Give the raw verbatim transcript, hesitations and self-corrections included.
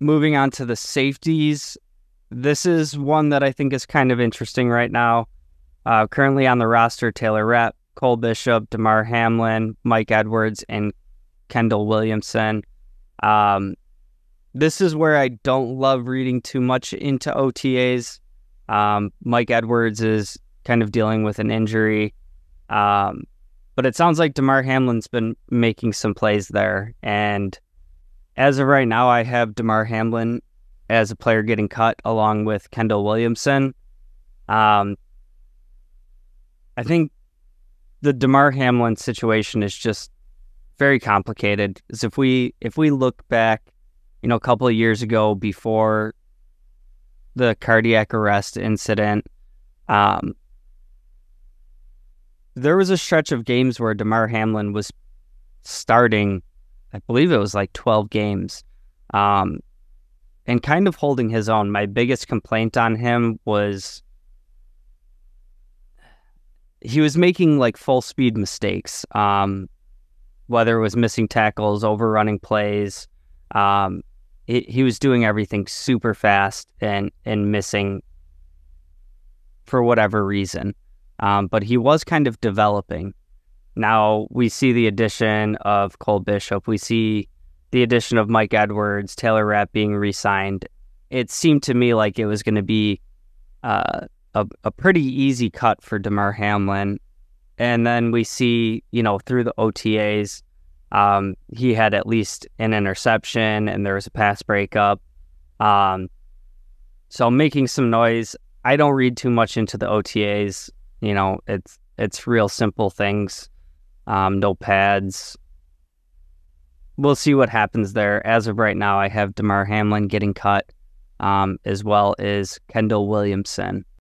Moving on to the safeties, this is one that I think is kind of interesting right now. Uh, currently on the roster, Taylor Rapp, Cole Bishop, Damar Hamlin, Mike Edwards, and Kendall Williamson. Um, this is where I don't love reading too much into O T As. Um, Mike Edwards is kind of dealing with an injury. Um, but it sounds like Damar Hamlin's been making some plays there. And as of right now, I have Damar Hamlin as a player getting cut along with Kendall Williamson. Um, I think the Damar Hamlin situation is just very complicated. Because if we if we look back, you know, a couple of years ago before the cardiac arrest incident, um, there was a stretch of games where Damar Hamlin was starting, I believe it was like twelve games, um, and kind of holding his own. My biggest complaint on him was he was making like full speed mistakes, um, whether it was missing tackles, overrunning plays. Um, he, he was doing everything super fast and, and missing for whatever reason. Um, but he was kind of developing. Now we see the addition of Cole Bishop. We see the addition of Mike Edwards, Taylor Rapp being re-signed. It seemed to me like it was going to be uh, a, a pretty easy cut for Damar Hamlin. And then we see, you know, through the O T As, um, he had at least an interception and there was a pass breakup. Um, so making some noise. I don't read too much into the O T As. You know, it's it's real simple things. Um, no pads. We'll see what happens there. As of right now, I have Damar Hamlin getting cut, um, as well as Kendall Williamson.